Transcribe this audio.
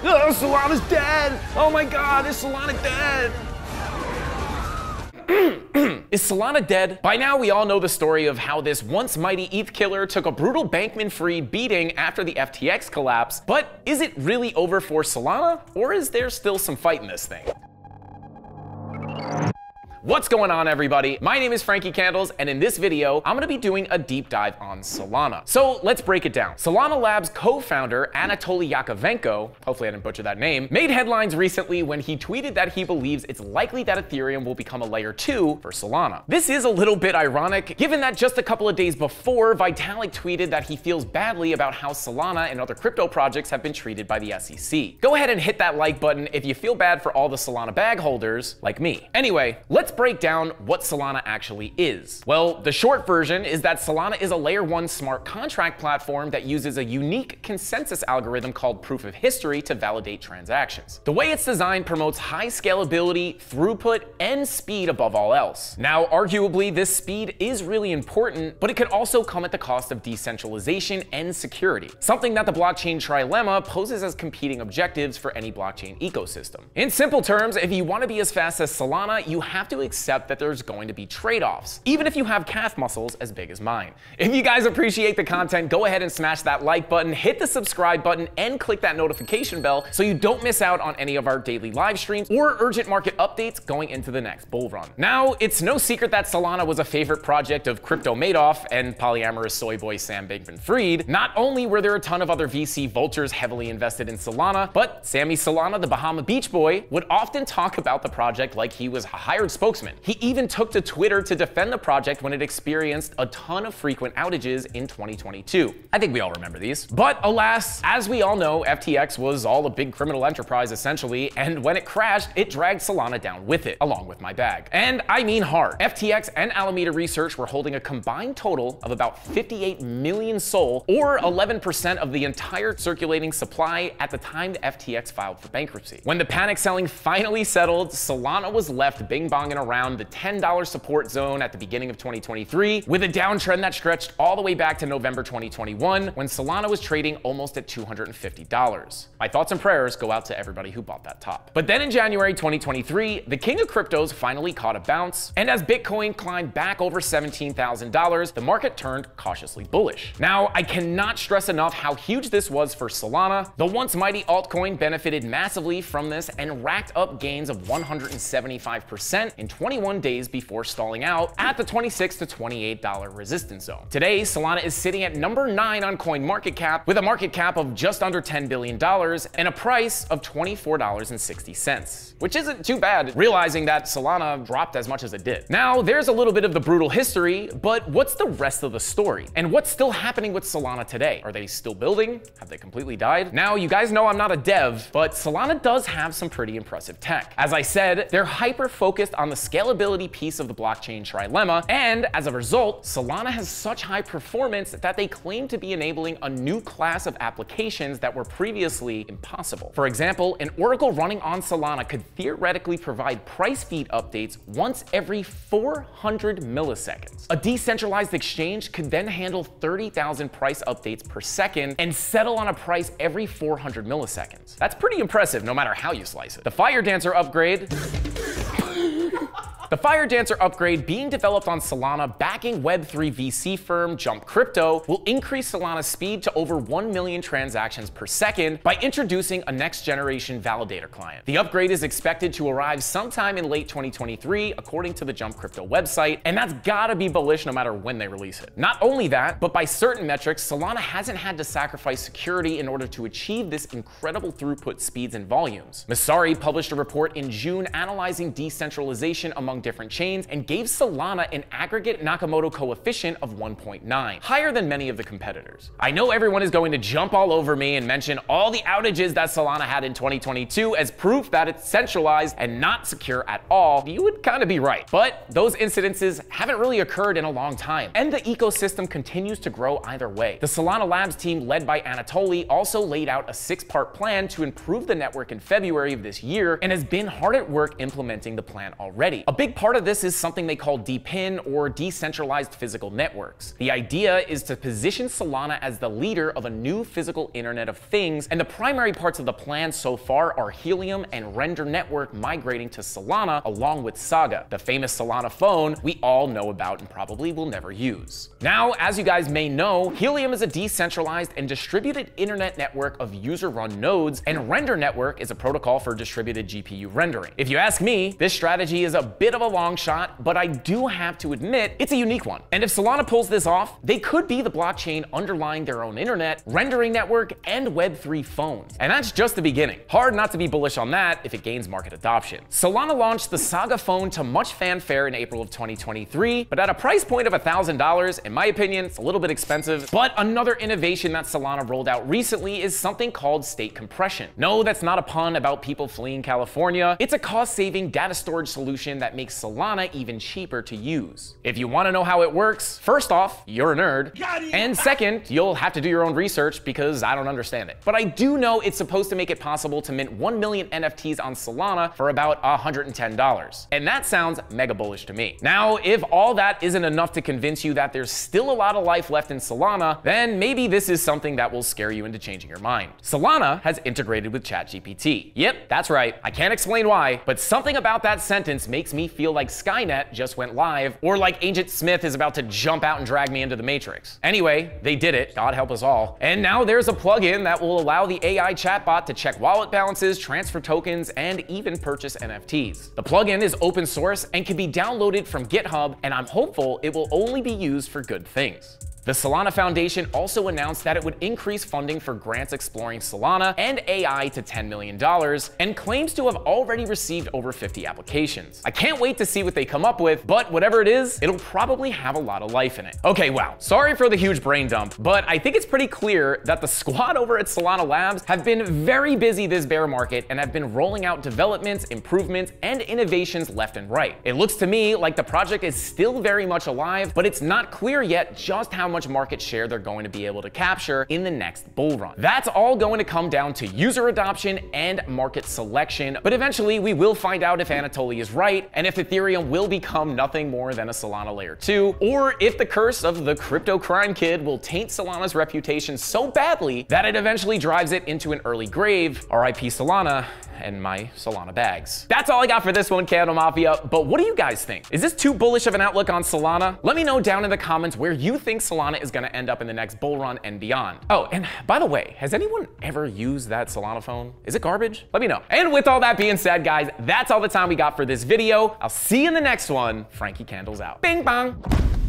Oh, Solana's dead! Oh my god, is Solana dead? Is Solana dead? By now we all know the story of how this once mighty ETH killer took a brutal Bankman-Fried beating after the FTX collapse, but is it really over for Solana, or is there still some fight in this thing? What's going on, everybody? My name is Frankie Candles, and in this video, I'm gonna be doing a deep dive on Solana. So let's break it down. Solana Labs co-founder Anatoly Yakovenko, hopefully I didn't butcher that name, made headlines recently when he tweeted that he believes it's likely that Ethereum will become a layer 2 for Solana. This is a little bit ironic, given that just a couple of days before, Vitalik tweeted that he feels badly about how Solana and other crypto projects have been treated by the SEC. Go ahead and hit that like button if you feel bad for all the Solana bag holders like me. Anyway, let's break down what Solana actually is. Well, the short version is that Solana is a layer 1 smart contract platform that uses a unique consensus algorithm called proof of history to validate transactions. The way it's designed promotes high scalability, throughput, and speed above all else. Now, arguably, this speed is really important, but it could also come at the cost of decentralization and security, something that the blockchain trilemma poses as competing objectives for any blockchain ecosystem. In simple terms, if you want to be as fast as Solana, you have to accept that there's going to be trade-offs, even if you have calf muscles as big as mine. If you guys appreciate the content, go ahead and smash that like button, hit the subscribe button, and click that notification bell so you don't miss out on any of our daily live streams or urgent market updates going into the next bull run. Now, it's no secret that Solana was a favorite project of Crypto Madoff and polyamorous soy boy Sam Bankman-Fried. Not only were there a ton of other VC vultures heavily invested in Solana, but Sammy Solana, the Bahama Beach Boy, would often talk about the project like he was a hired spokesman. He even took to Twitter to defend the project when it experienced a ton of frequent outages in 2022. I think we all remember these. But alas, as we all know, FTX was all a big criminal enterprise essentially, and when it crashed, it dragged Solana down with it, along with my bag. And I mean hard. FTX and Alameda Research were holding a combined total of about 58 million SOL, or 11% of the entire circulating supply at the time the FTX filed for bankruptcy. When the panic selling finally settled, Solana was left bing-bonging around the $10 support zone at the beginning of 2023, with a downtrend that stretched all the way back to November 2021, when Solana was trading almost at $250. My thoughts and prayers go out to everybody who bought that top. But then in January 2023, the king of cryptos finally caught a bounce, and as Bitcoin climbed back over $17,000, the market turned cautiously bullish. Now, I cannot stress enough how huge this was for Solana. The once mighty altcoin benefited massively from this and racked up gains of 175% in 21 days before stalling out at the $26 to $28 resistance zone. Today, Solana is sitting at number 9 on CoinMarketCap with a market cap of just under $10 billion and a price of $24.60, which isn't too bad, realizing that Solana dropped as much as it did. Now, there's a little bit of the brutal history, but what's the rest of the story? And what's still happening with Solana today? Are they still building? Have they completely died? Now, you guys know I'm not a dev, but Solana does have some pretty impressive tech. As I said, they're hyper-focused on the scalability piece of the blockchain trilemma, and as a result, Solana has such high performance that they claim to be enabling a new class of applications that were previously impossible. For example, an oracle running on Solana could theoretically provide price feed updates once every 400 milliseconds. A decentralized exchange could then handle 30,000 price updates per second and settle on a price every 400 milliseconds. That's pretty impressive, no matter how you slice it. The Firedancer upgrade. The Firedancer upgrade being developed on Solana backing Web3 VC firm Jump Crypto will increase Solana's speed to over 1 million transactions per second by introducing a next generation validator client. The upgrade is expected to arrive sometime in late 2023, according to the Jump Crypto website, and that's gotta be bullish no matter when they release it. Not only that, but by certain metrics, Solana hasn't had to sacrifice security in order to achieve this incredible throughput speeds and volumes. Messari published a report in June analyzing decentralization among different chains and gave Solana an aggregate Nakamoto coefficient of 1.9, higher than many of the competitors. I know everyone is going to jump all over me and mention all the outages that Solana had in 2022 as proof that it's centralized and not secure at all. You would kind of be right, but those incidences haven't really occurred in a long time, and the ecosystem continues to grow either way. The Solana Labs team led by Anatoly also laid out a 6-part plan to improve the network in February of this year and has been hard at work implementing the plan already. A big big part of this is something they call D-PIN, or decentralized physical networks. The idea is to position Solana as the leader of a new physical Internet of Things, and the primary parts of the plan so far are Helium and Render Network migrating to Solana along with Saga, the famous Solana phone we all know about and probably will never use. Now, as you guys may know, Helium is a decentralized and distributed internet network of user-run nodes, and Render Network is a protocol for distributed GPU rendering. If you ask me, this strategy is a bit of a long shot, but I do have to admit it's a unique one. And if Solana pulls this off, they could be the blockchain underlying their own internet, rendering network, and Web3 phones. And that's just the beginning. Hard not to be bullish on that if it gains market adoption. Solana launched the Saga phone to much fanfare in April of 2023, but at a price point of $1,000, in my opinion, it's a little bit expensive. But another innovation that Solana rolled out recently is something called state compression. No, that's not a pun about people fleeing California. It's a cost-saving data storage solution that makes Solana even cheaper to use. If you want to know how it works, first off, you're a nerd, and second, you'll have to do your own research because I don't understand it. But I do know it's supposed to make it possible to mint 1 million NFTs on Solana for about $110. And that sounds mega bullish to me. Now, if all that isn't enough to convince you that there's still a lot of life left in Solana, then maybe this is something that will scare you into changing your mind. Solana has integrated with ChatGPT. Yep, that's right. I can't explain why, but something about that sentence makes me feel like Skynet just went live, or like Agent Smith is about to jump out and drag me into the Matrix. Anyway, they did it, God help us all. And now there's a plugin that will allow the AI chatbot to check wallet balances, transfer tokens, and even purchase NFTs. The plugin is open source and can be downloaded from GitHub, and I'm hopeful it will only be used for good things. The Solana Foundation also announced that it would increase funding for grants exploring Solana and AI to $10 million, and claims to have already received over 50 applications. I can't wait to see what they come up with, but whatever it is, it'll probably have a lot of life in it. Okay, wow, sorry for the huge brain dump, but I think it's pretty clear that the squad over at Solana Labs have been very busy this bear market and have been rolling out developments, improvements, and innovations left and right. It looks to me like the project is still very much alive, but it's not clear yet just how much market share they're going to be able to capture in the next bull run. That's all going to come down to user adoption and market selection, but eventually we will find out if Anatoly is right and if Ethereum will become nothing more than a Solana layer 2, or if the curse of the crypto crime kid will taint Solana's reputation so badly that it eventually drives it into an early grave. RIP Solana and my Solana bags. That's all I got for this one, Candle Mafia, but what do you guys think? Is this too bullish of an outlook on Solana? Let me know down in the comments where you think Solana is gonna end up in the next bull run and beyond. Oh, and by the way, has anyone ever used that Solana phone? Is it garbage? Let me know. And with all that being said, guys, that's all the time we got for this video. I'll see you in the next one. Frankie Candles out. Bing bong.